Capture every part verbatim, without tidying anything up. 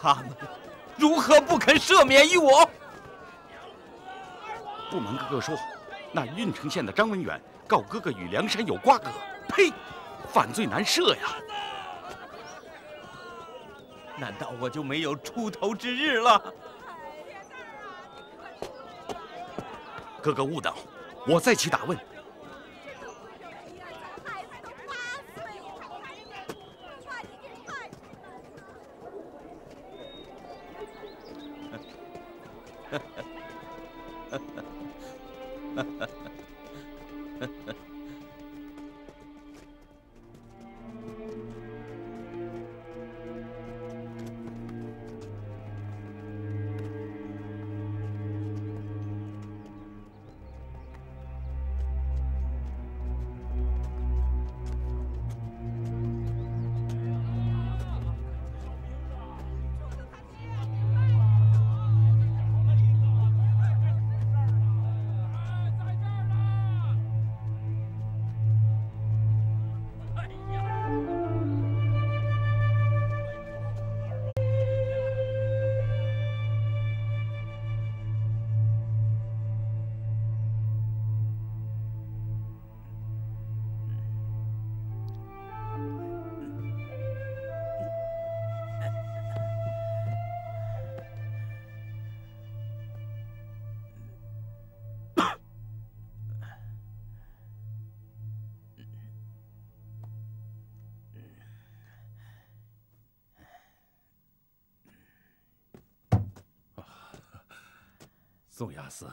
他们如何不肯赦免于我？不瞒哥哥说，那郓城县的张文远告哥哥与梁山有瓜葛。呸！犯罪难赦呀！难道我就没有出头之日了？哥哥误导，我再去打问。 宋亚斯，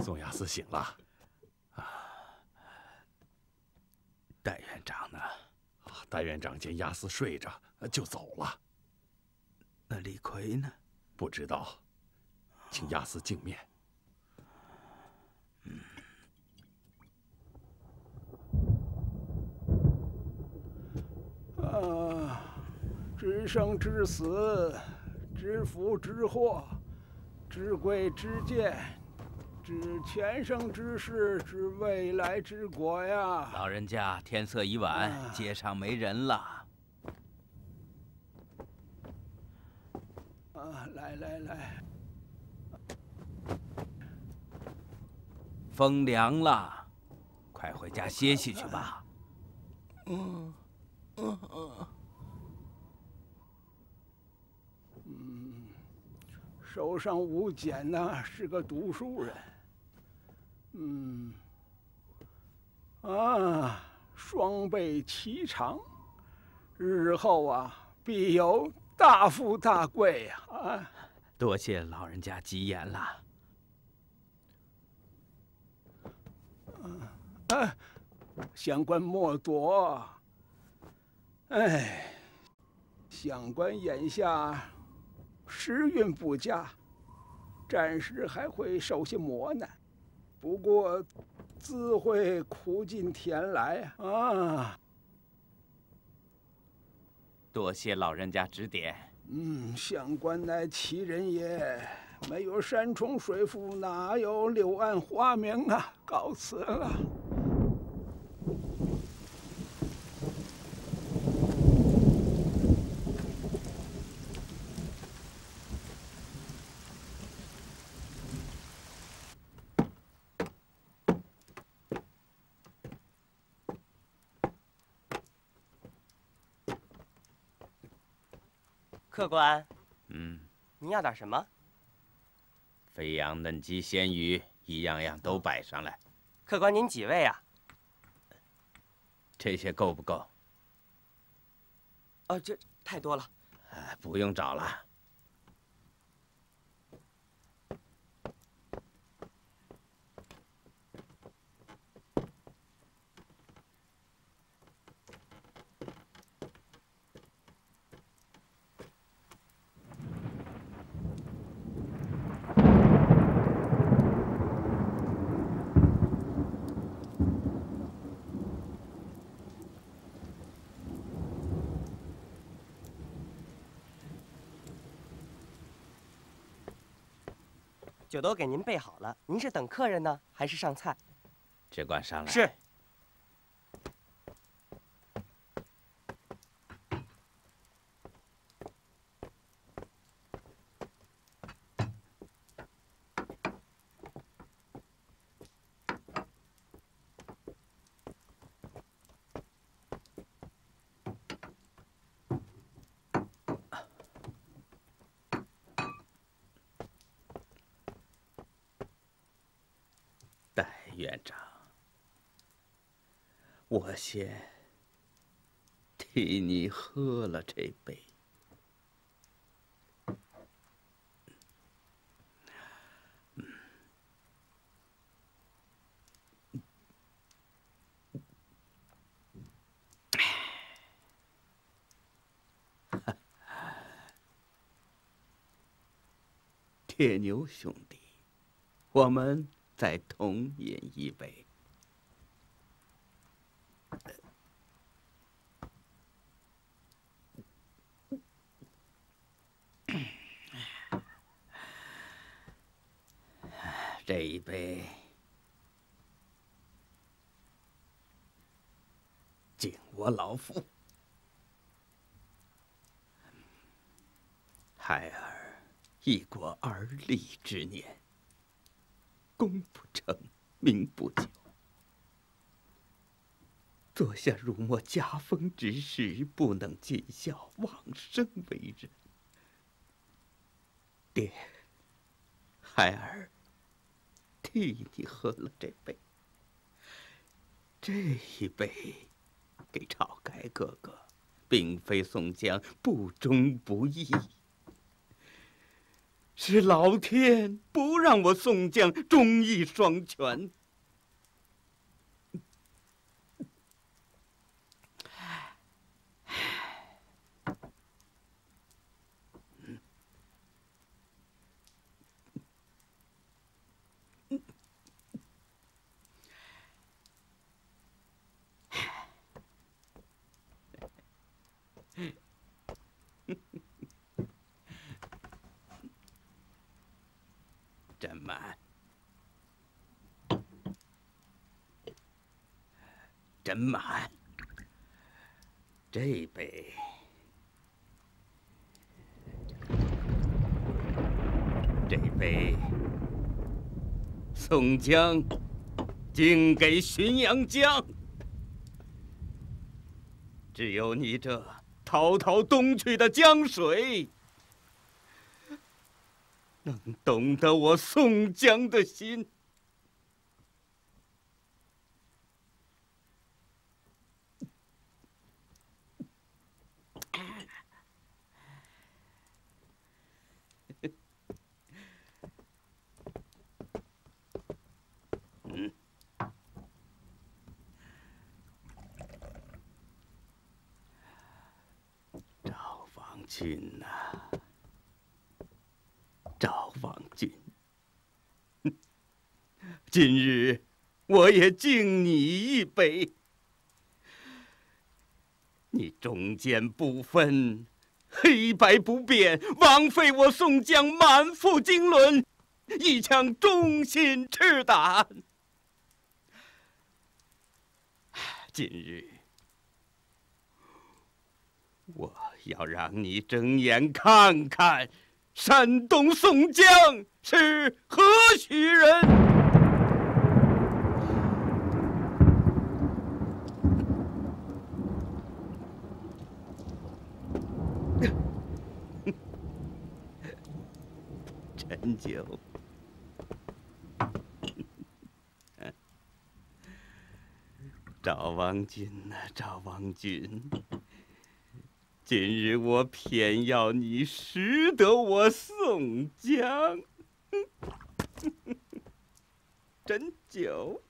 宋亚斯醒了。啊，戴院长呢？戴院长见亚斯睡着，就走了。那李逵呢？不知道，请亚斯净面。嗯。啊，知生知死，知福知祸。 知贵知贱，知前生之事，知未来之果呀！老人家，天色已晚，啊、街上没人了。啊，来来来，风凉了，快回家歇息去吧。嗯嗯嗯。 手上无茧呢，是个读书人。嗯，啊，双倍其长，日后啊，必有大富大贵呀！啊，多谢老人家吉言了。啊，想官莫躲。哎，想官眼下。 时运不佳，暂时还会受些磨难，不过自会苦尽甜来啊！多谢老人家指点。嗯，相官乃奇人也，没有山重水复，哪有柳暗花明啊！告辞了。 客官，嗯，你要点什么？肥羊、嫩鸡、鲜鱼，一样样都摆上来。客官，您几位啊？这些够不够？哦，这太多了。哎，不用找了。酒都给您备好了，您是等客人呢，还是上菜？只管上来。是。院长，我先替你喝了这杯。 铁牛兄弟，我们再同饮一杯。这一杯敬我老父，孩儿。 一国而立之年，功不成名不就。坐下辱没家风之时，不能尽孝，枉生为人。爹，孩儿替你喝了这杯，这一杯给晁盖哥哥，并非宋江不忠不义。 是老天不让我宋江忠义双全，怎么？斟满，这杯这杯，宋江敬给浔阳江。只有你这滔滔东去的江水。 能懂得我宋江的心，嗯，赵方俊呐、啊。 赵方俊，今日我也敬你一杯。你忠奸不分，黑白不辨，枉费我宋江满腹经纶，一腔忠心赤胆。今日我要让你睁眼看看。 山东宋江是何许人？陈酒，赵王君呐、啊，赵王君。 今日我偏要你识得我宋江，斟酒。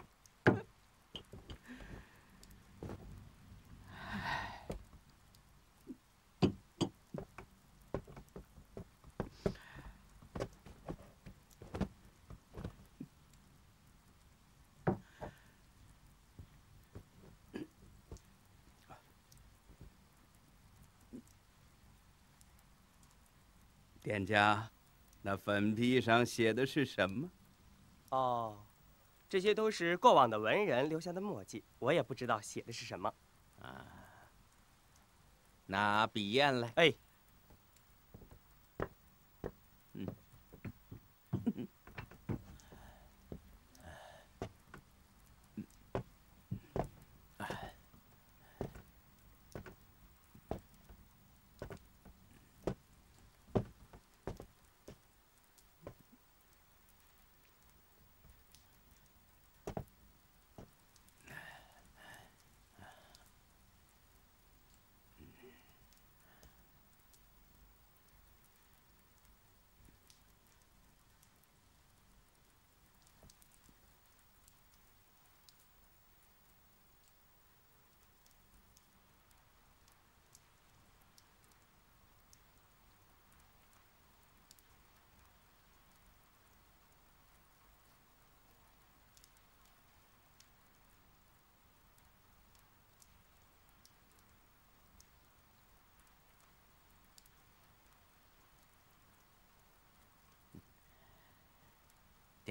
店家，那粉壁上写的是什么？哦，这些都是过往的文人留下的墨迹，我也不知道写的是什么。啊，拿笔砚来。哎，嗯，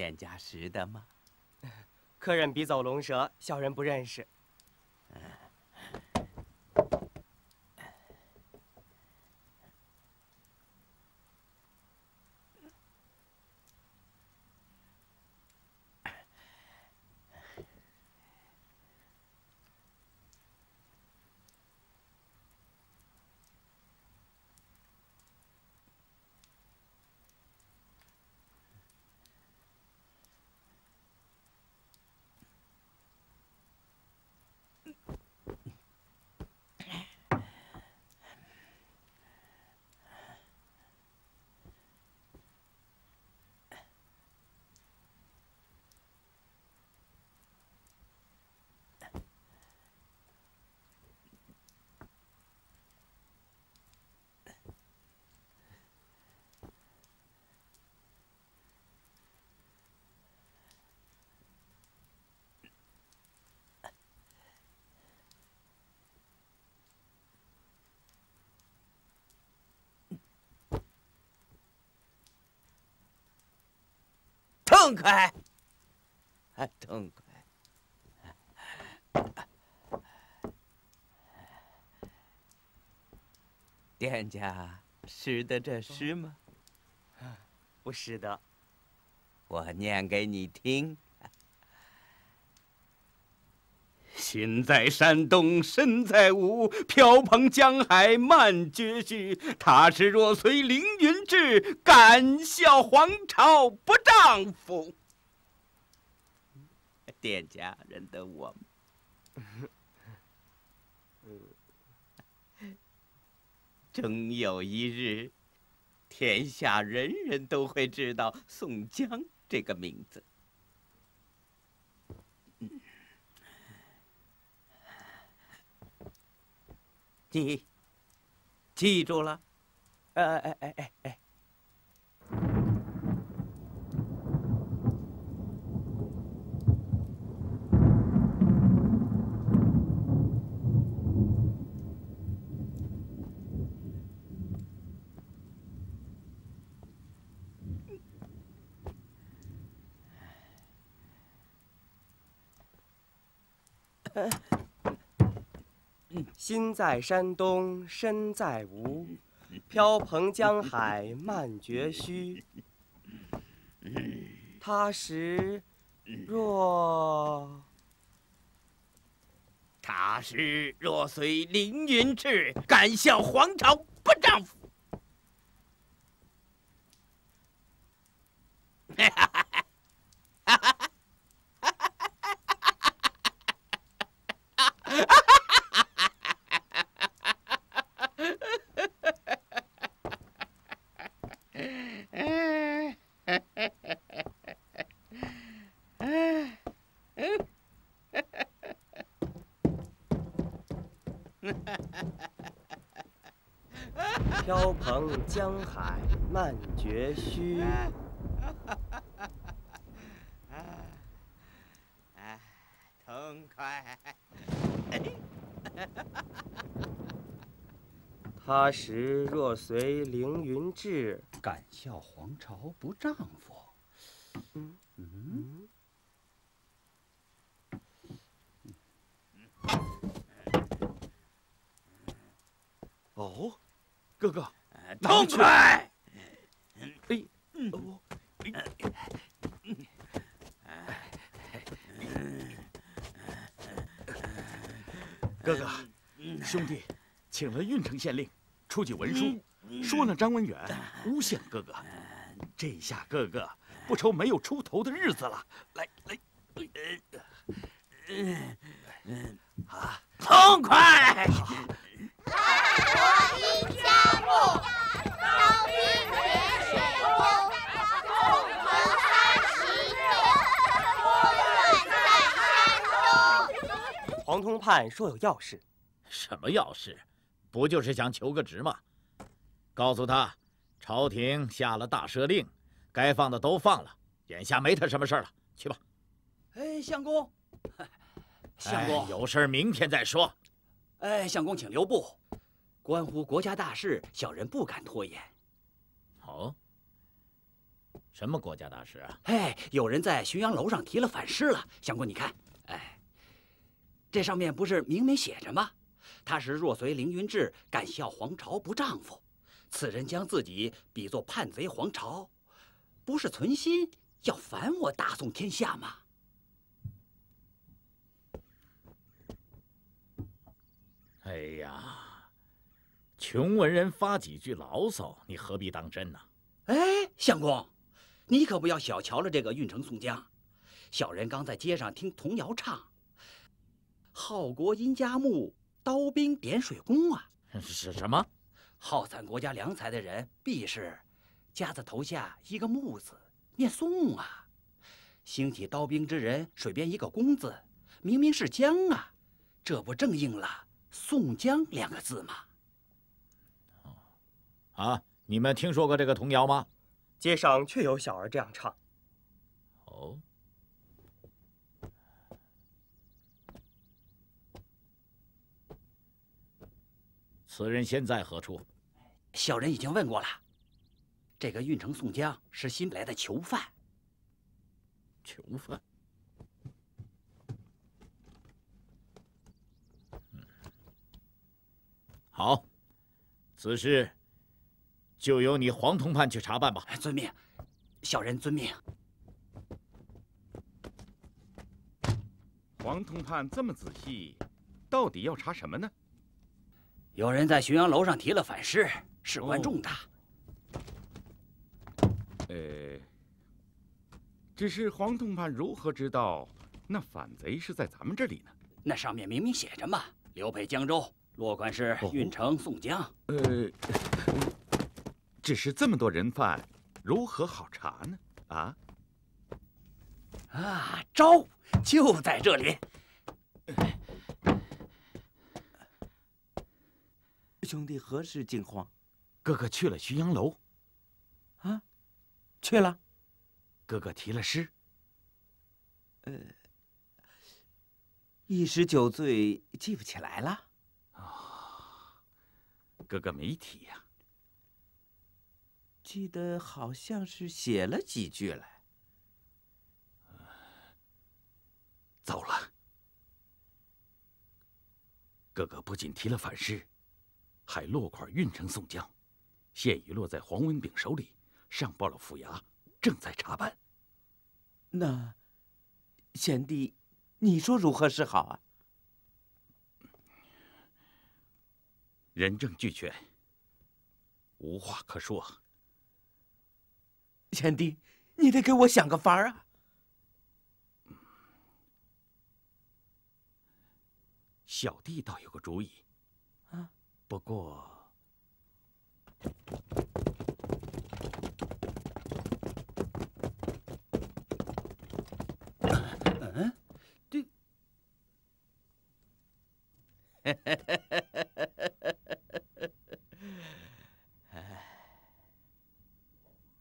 店家识的吗？客人笔走龙蛇，小人不认识。痛快，啊，痛快！店家识得这诗吗？不识得。我念给你听：心在山东，身在吴，飘蓬江海漫绝续。他是若随凌云志，敢笑黄巢不丈夫。 丈夫，店家认得我吗？终有一日，天下人人都会知道宋江这个名字。你记住了？哎哎哎哎哎！ 心在山东，身在吴，飘蓬江海漫绝虚。他时若，他时若随凌云志，敢笑黄巢不丈夫。飘蓬江海漫绝虚。啊，痛快！他时若随凌云志，敢笑黄巢不丈夫。嗯嗯。 哦，哥哥，痛快！哎，哦，哥哥，兄弟，请了郓城县令出具文书，说了张文远诬陷哥哥，这下哥哥不愁没有出头的日子了。来来，啊，痛快！ 国宾加入，刀兵铁血攻，纵横三十年，我远在山东。黄通判说有要事，什么要事？不就是想求个职吗？告诉他，朝廷下了大赦令，该放的都放了，眼下没他什么事了。去吧。哎，相公，相公，有事明天再说。哎，相公，请留步。 关乎国家大事，小人不敢拖延。哦，什么国家大事啊？哎，有人在浔阳楼上提了反诗了，相公你看，哎，这上面不是明明写着吗？他时若随凌云志，敢笑黄巢不丈夫。此人将自己比作叛贼黄巢，不是存心要反我大宋天下吗？ 哎呀，穷文人发几句牢骚，你何必当真呢？哎，相公，你可不要小瞧了这个运城宋江。小人刚在街上听童谣唱：“好国殷家木，刀兵点水弓啊。”是什么？好攒国家良才的人，必是夹在头下一个木字，念宋啊。兴起刀兵之人，水边一个弓字，明明是江啊，这不正应了 宋江两个字嘛。啊，你们听说过这个童谣吗？街上确有小儿这样唱。哦。此人现在何处？小人已经问过了。这个运城宋江是新来的囚犯。囚犯。 好，此事就由你黄同判去查办吧。遵命，小人遵命。黄同判这么仔细，到底要查什么呢？有人在浔阳楼上提了反诗，事关重大。呃，只是黄同判如何知道那反贼是在咱们这里呢？那上面明明写着嘛，流配江州。 落款是运城宋江、哦。呃，只是这么多人犯，如何好查呢？啊？啊，招就在这里。兄弟何时惊慌？哥哥去了浔阳楼。啊，去了。哥哥提了诗。呃，一时酒醉记不起来了。 哥哥没提呀，记得好像是写了几句来。糟了，哥哥不仅提了反诗，还落款运城宋江，现已落在黄文炳手里，上报了府衙，正在查办。那，贤弟，你说如何是好啊？ 人证俱全，无话可说。贤弟，你得给我想个法儿啊！小弟倒有个主意，啊，不过嗯，对。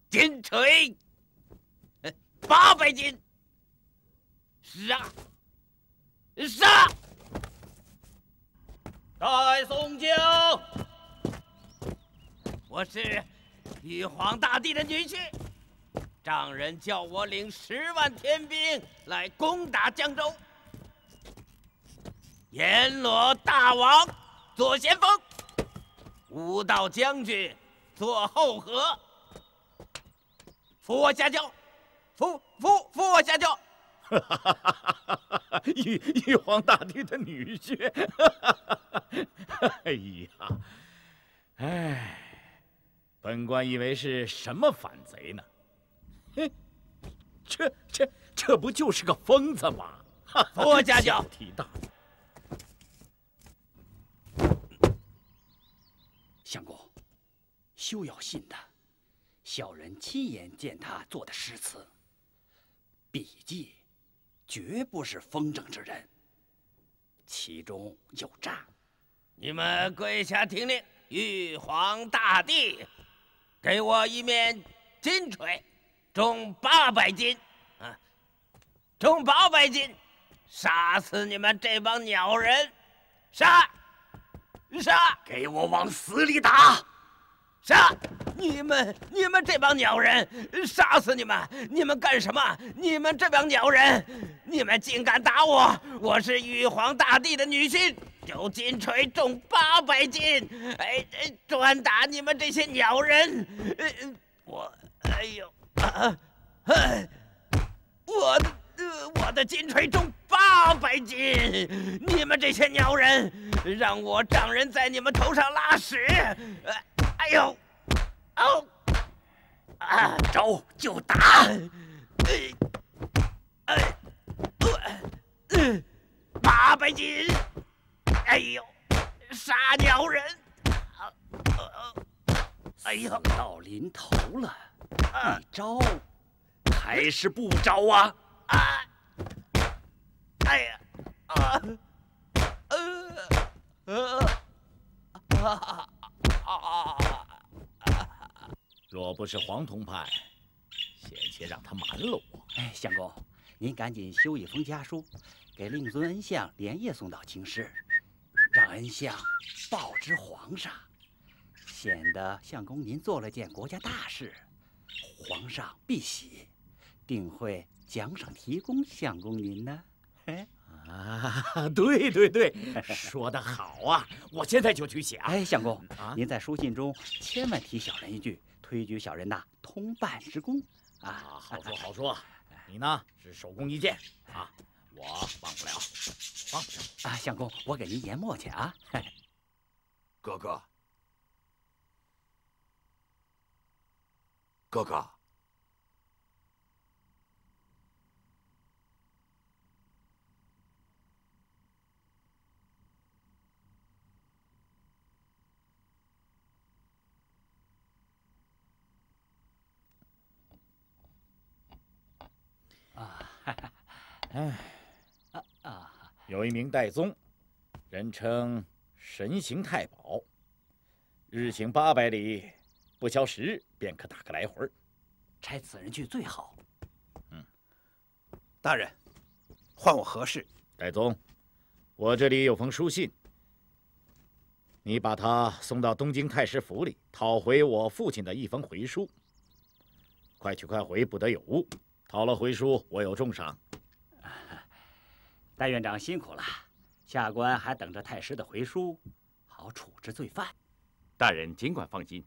金锤八百斤，杀！杀！带宋江，我是玉皇大帝的女婿，丈人叫我领十万天兵来攻打江州。阎罗大王做先锋，武道将军做后合。 扶我下轿，扶扶扶我下轿！玉玉皇大帝的女婿，哎呀，哎，本官以为是什么反贼呢？嘿，这这这不就是个疯子吗？扶我下轿！体大。相公，休要信他。 小人亲眼见他做的诗词，笔迹绝不是风筝之人，其中有诈。你们跪下听令，玉皇大帝，给我一面金锤，重八百斤啊，重八百斤，杀死你们这帮鸟人！杀！杀！给我往死里打！杀！你们，你们这帮鸟人，杀死你们！你们干什么？你们这帮鸟人，你们竟敢打我！我是玉皇大帝的女婿，有金锤重八百斤，哎哎，专打你们这些鸟人！哎、我，哎呦，啊，哎，我。 我的金锤重八百斤，你们这些鸟人，让我丈人在你们头上拉屎！哎呦，哦，啊，招就打！哎，哎，八百斤！哎呦，杀鸟人！哎呦，到临头了，你招还是不招啊？ 啊！哎呀！啊！呃！啊！啊！若不是黄铜派，险些让他瞒了我。哎，相公，您赶紧修一封家书，给令尊恩相连夜送到京师，让恩相报知皇上，显得相公您做了件国家大事，皇上必喜，定会 奖赏提供相公您呢？哎啊，对对对，说得好啊！我现在就去写啊！哎，相公啊，您在书信中千万提小人一句，推举小人呐通办之功啊！好说好说，你呢是首功一件啊，我忘不了，忘不了啊！相公，我给您研墨去啊！哥哥，哥哥。 哎，啊啊！有一名戴宗，人称神行太保，日行八百里，不消十日便可打个来回。差此人去最好。嗯，大人，唤我何事？戴宗，我这里有封书信，你把它送到东京太师府里，讨回我父亲的一封回书。快去快回，不得有误。讨了回书，我有重赏。 戴院长辛苦了，下官还等着太师的回书，好处置罪犯。大人尽管放心。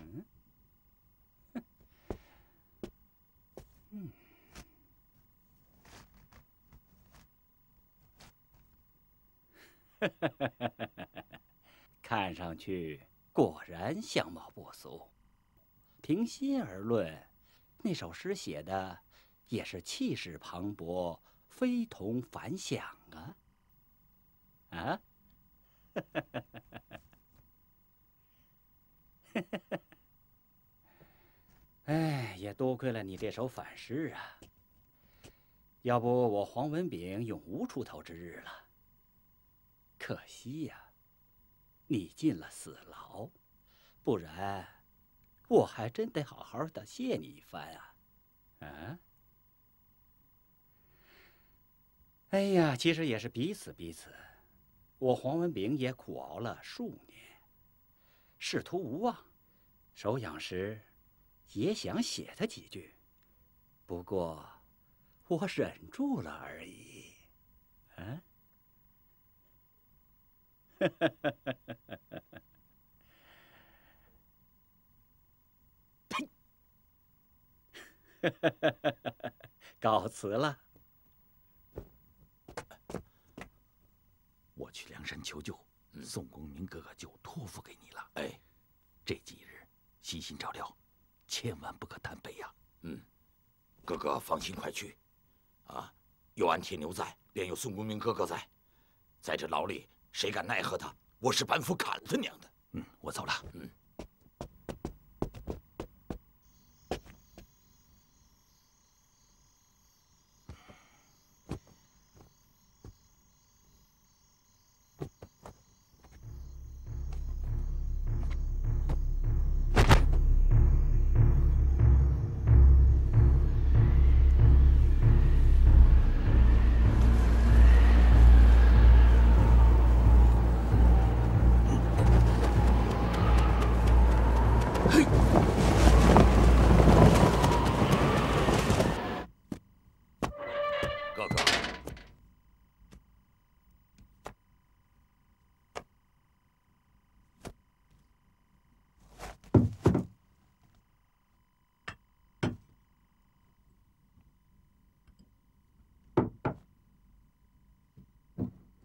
嗯，嗯，哈哈哈哈哈哈。 看上去果然相貌不俗，凭心而论，那首诗写的也是气势磅礴，非同凡响啊！啊！哎，也多亏了你这首反诗啊，要不我黄文炳永无出头之日了。可惜呀、啊。 你进了死牢，不然我还真得好好的谢你一番啊！啊！哎呀，其实也是彼此彼此，我黄文炳也苦熬了数年，仕途无望，手痒时也想写他几句，不过我忍住了而已。啊！ 告辞了。我去梁山求救，宋公明哥哥就托付给你了。哎，这几日悉心照料，千万不可贪杯呀。嗯，哥哥放心，快去。啊，有俺铁牛在，便有宋公明哥哥在，在这牢里。 谁敢奈何他？我是板斧砍了他娘的！嗯，我走了。嗯。哥哥。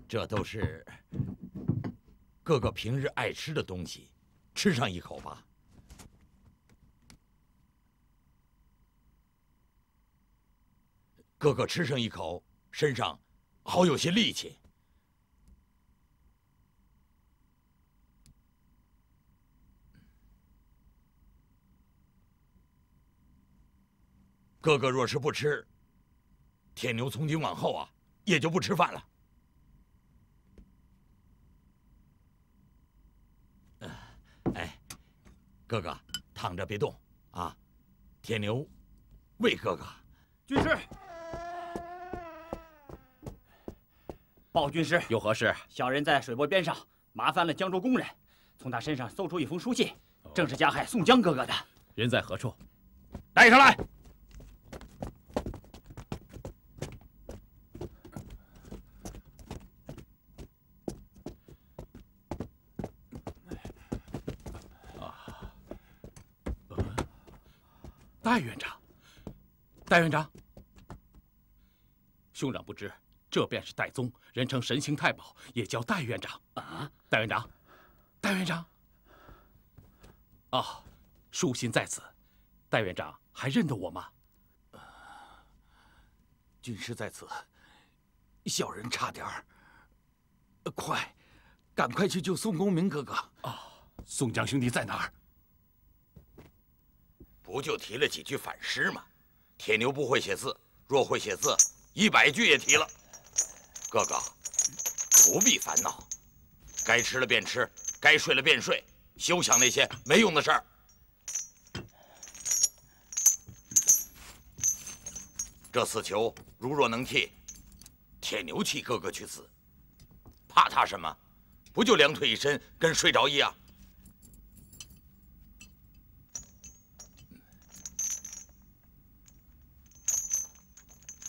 这都是哥哥平日爱吃的东西，吃上一口吧。 哥哥吃上一口，身上好有些力气。哥哥若是不吃，铁牛从今往后啊，也就不吃饭了。哎，哥哥躺着别动啊，铁牛喂哥哥。军师。 报军师，有何事？小人在水泊边上麻烦了江州工人，从他身上搜出一封书信，正是加害宋江哥哥的。人在何处？带上来。啊！戴院长，戴院长，兄长不知。 这便是戴宗，人称神行太保，也叫戴院长。啊，戴院长，戴院长。哦，书信在此，戴院长还认得我吗？军师在此，小人差点儿。快，赶快去救宋公明哥哥。哦，宋江兄弟在哪儿？不就提了几句反诗吗？铁牛不会写字，若会写字，一百句也提了。 哥哥，不必烦恼，该吃了便吃，该睡了便睡，休想那些没用的事儿。这死囚如若能替铁牛替哥哥去死，怕他什么？不就两腿一伸，跟睡着一样？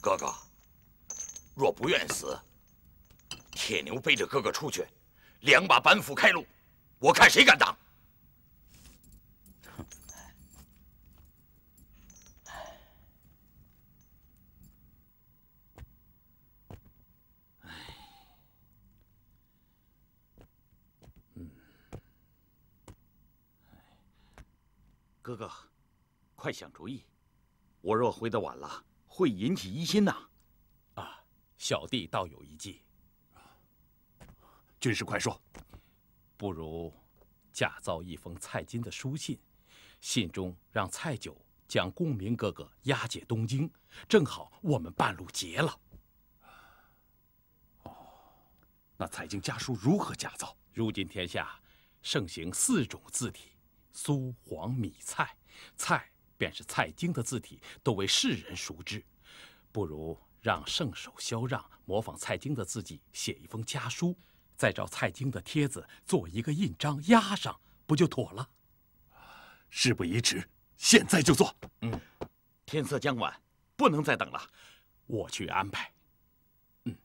哥哥，若不愿死。 铁牛背着哥哥出去，两把板斧开路，我看谁敢挡。哥哥，快想主意，我若回得晚了，会引起疑心呐。啊，小弟倒有一计。 军师，快说！不如假造一封蔡京的书信，信中让蔡九将公明哥哥押解东京，正好我们半路劫了。哦，那蔡京家书如何假造？如今天下盛行四种字体：苏、黄、米、蔡。蔡便是蔡京的字体，都为世人熟知。不如让圣手萧让模仿蔡京的字迹，写一封家书。 再照蔡京的帖子做一个印章压上，不就妥了？事不宜迟，现在就做。嗯，天色将晚，不能再等了，我去安排。嗯。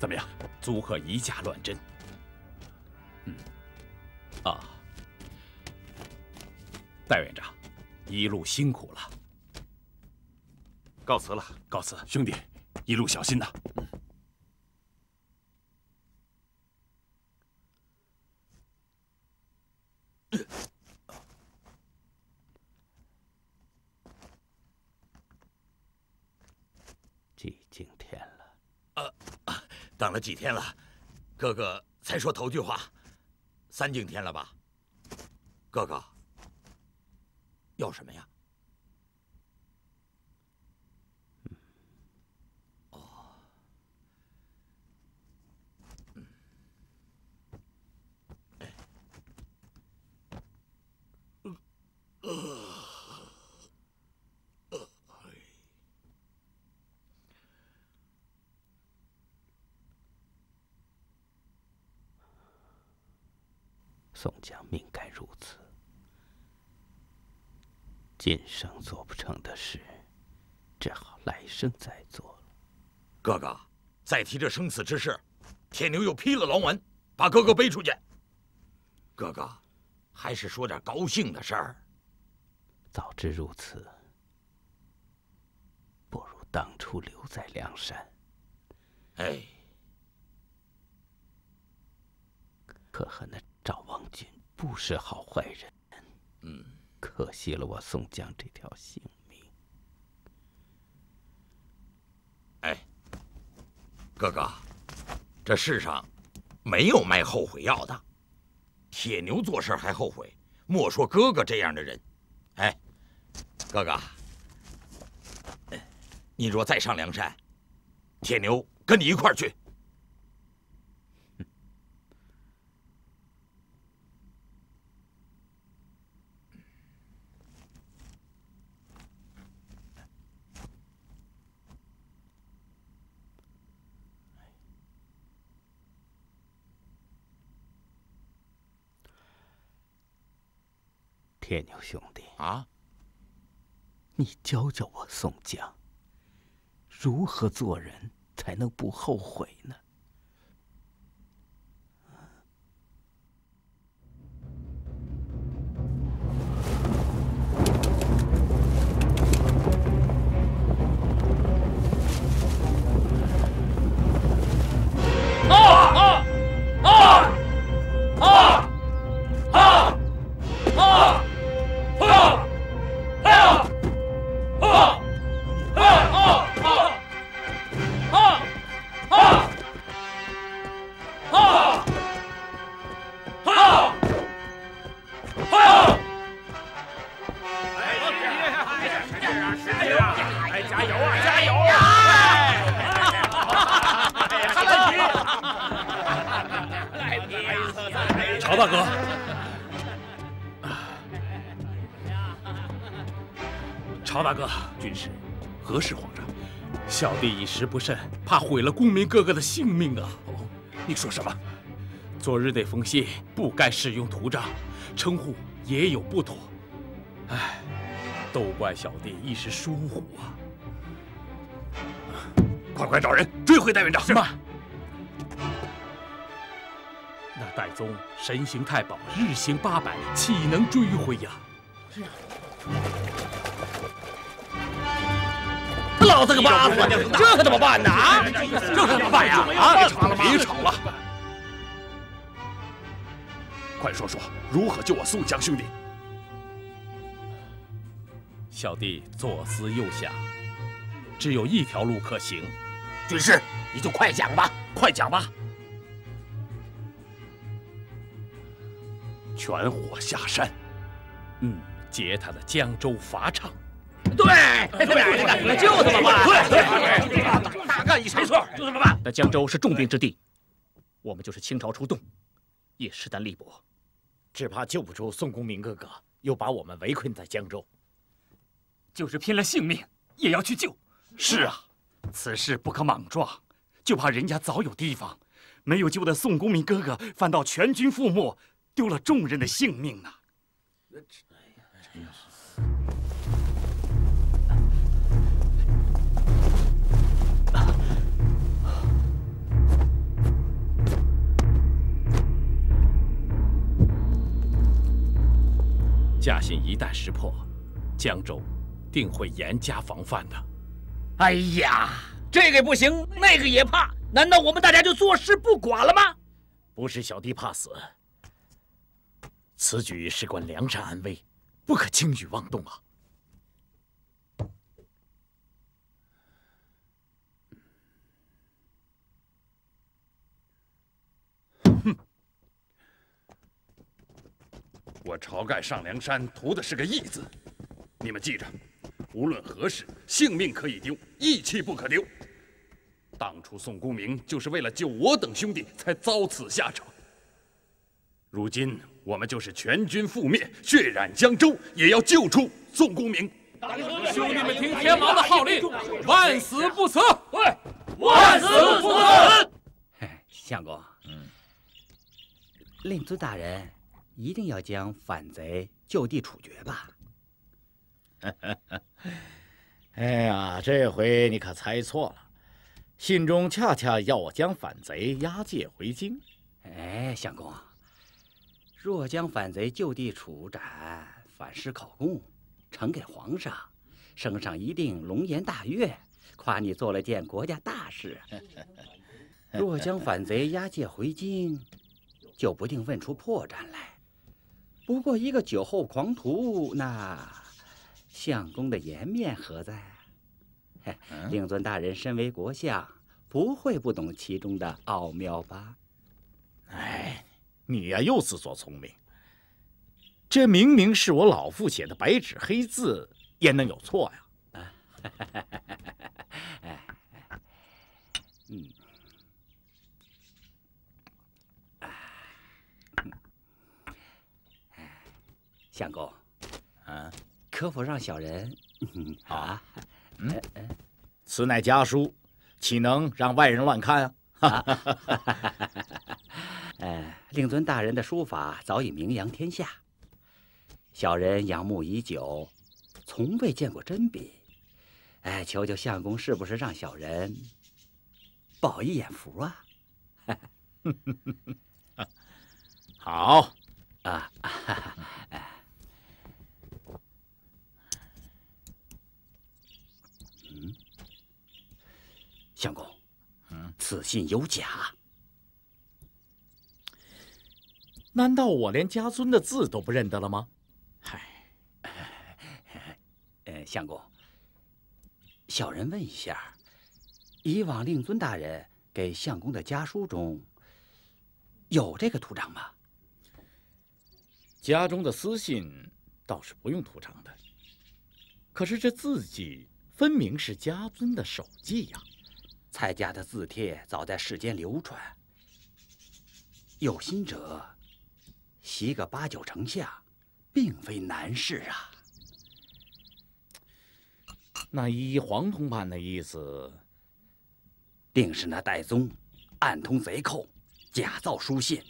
怎么样，足可以假乱真。啊，戴院长，一路辛苦了。告辞了，告辞，兄弟，一路小心呐。嗯。 几经天了，呃，等了几天了，哥哥才说头句话，三更天了吧？哥哥，要什么呀？嗯、哦，嗯，哎，呃。 宋江命该如此，今生做不成的事，只好来生再做了。哥哥，再提这生死之事，铁牛又劈了牢门，把哥哥背出去。哥哥，还是说点高兴的事儿。早知如此，不如当初留在梁山。哎，可恨那。 赵王军不是好坏人，嗯，可惜了我宋江这条性命。哎，哥哥，这世上没有卖后悔药的，铁牛做事还后悔，莫说哥哥这样的人。哎，哥哥，你若再上梁山，铁牛跟你一块儿去。 铁牛兄弟啊，你教教我宋江，如何做人才能不后悔呢？啊啊啊啊！ 小弟一时不慎，怕毁了公明哥哥的性命啊！哦，你说什么？昨日那封信不该使用图章，称呼也有不妥。唉，都怪小弟一时疏忽啊！快快找人追回戴院长！什么？那戴宗神行太保，日行八百，岂能追回呀？是啊。 老子个八婆，这可怎么办呢？啊，这可怎么办呀？啊，别吵了，别吵了！快说说如何救我宋江兄弟？小弟左思右想，只有一条路可行。军师，你就快讲吧，快讲吧！全火下山，嗯，劫他的江州法场。 对，对，就这么办。对对，大干一场，没错，就这么办。那江州是重兵之地，我们就是倾巢出动，也势单力薄，只怕救不出宋公明哥哥，又把我们围困在江州。就是拼了性命，也要去救。是啊，此事不可莽撞，就怕人家早有提防，没有救的宋公明哥哥，反倒全军覆没，丢了众人的性命呢。哎呀！假信一旦识破，江州定会严加防范的。哎呀，这个不行，那个也怕，难道我们大家就坐视不管了吗？不是小弟怕死，此举事关梁山安危，不可轻举妄动啊！ 我晁盖上梁山图的是个义字，你们记着，无论何时，性命可以丢，义气不可丢。当初宋公明就是为了救我等兄弟，才遭此下场。如今我们就是全军覆灭，血染江州，也要救出宋公明。兄弟们听天王的号令，万死不辞！对，万死不辞！相公，嗯，令尊大人。 一定要将反贼就地处决吧！哎呀，这回你可猜错了，信中恰恰要我将反贼押解回京。哎，相公，若将反贼就地处斩，反是口供，呈给皇上，圣上一定龙颜大悦，夸你做了件国家大事。若将反贼押解回京，就不定问出破绽来。 不过一个酒后狂徒，那相公的颜面何在啊？令尊大人身为国相，不会不懂其中的奥妙吧？哎，你呀又自作聪明。这明明是我老父写的白纸黑字，焉能有错呀？啊，嗯。 相公，啊，可否让小人？好啊，嗯，此乃家书，岂能让外人乱看啊？哎，令尊大人的书法早已名扬天下，小人仰慕已久，从未见过真笔。哎，求求相公，是不是让小人饱一眼福啊？好啊。 相公，嗯，此信有假。难道我连家尊的字都不认得了吗？嗨，呃，相公，小人问一下，以往令尊大人给相公的家书中，有这个图章吗？家中的私信倒是不用图章的，可是这字迹分明是家尊的手迹呀。 蔡家的字帖早在世间流传，有心者习个八九成下，并非难事啊。那依黄同判的意思，定是那戴宗暗通贼寇，假造书信，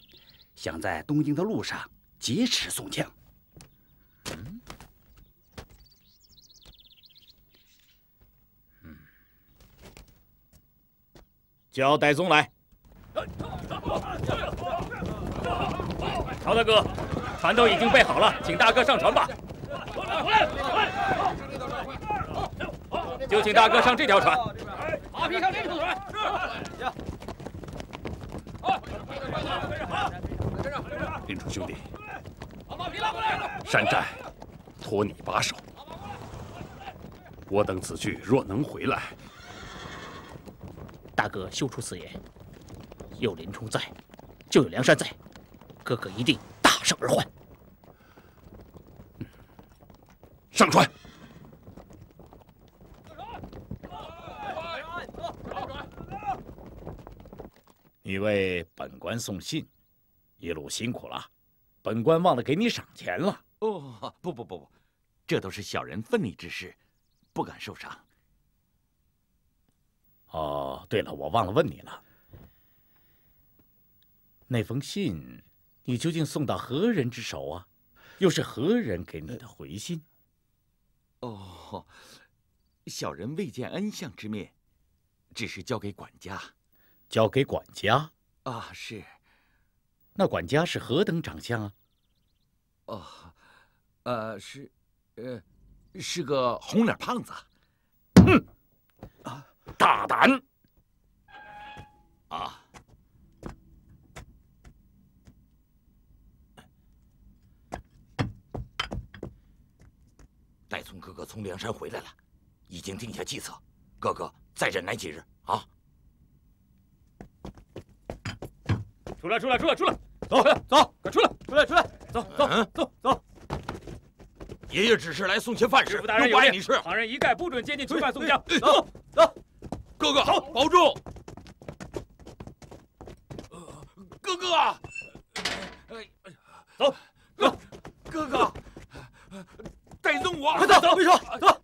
想在东京的路上劫持宋江。嗯。 叫戴宗来。曹大哥，船都已经备好了，请大哥上船吧。就请大哥上这条船。马匹上这条船。林冲兄弟，山寨托你把守，我等此去若能回来。 大哥休出此言，有林冲在，就有梁山在，哥哥一定大胜而还。上船。你为本官送信，一路辛苦了，本官忘了给你赏钱了。哦，不不不不，这都是小人分内之事，不敢受伤。 哦，对了，我忘了问你了。那封信，你究竟送到何人之手啊？又是何人给你的回信？哦，小人未见恩相之面，只是交给管家。交给管家？啊，是。那管家是何等长相啊？哦，呃，是，呃，是个红脸胖子。哼、嗯，大胆！啊！ 戴宗哥哥从梁山回来了，已经定下计策。哥哥再忍耐几日啊！出来，出来，出来，出来！走，走，快出来，出来，出来！走，走，走，走！爷爷只是来送些饭食，不管你是旁人一概不准接近囚犯宋江。走，走，哥哥，走，保重！哥哥，走，哥，哥哥。 带动我，快走，别说，走。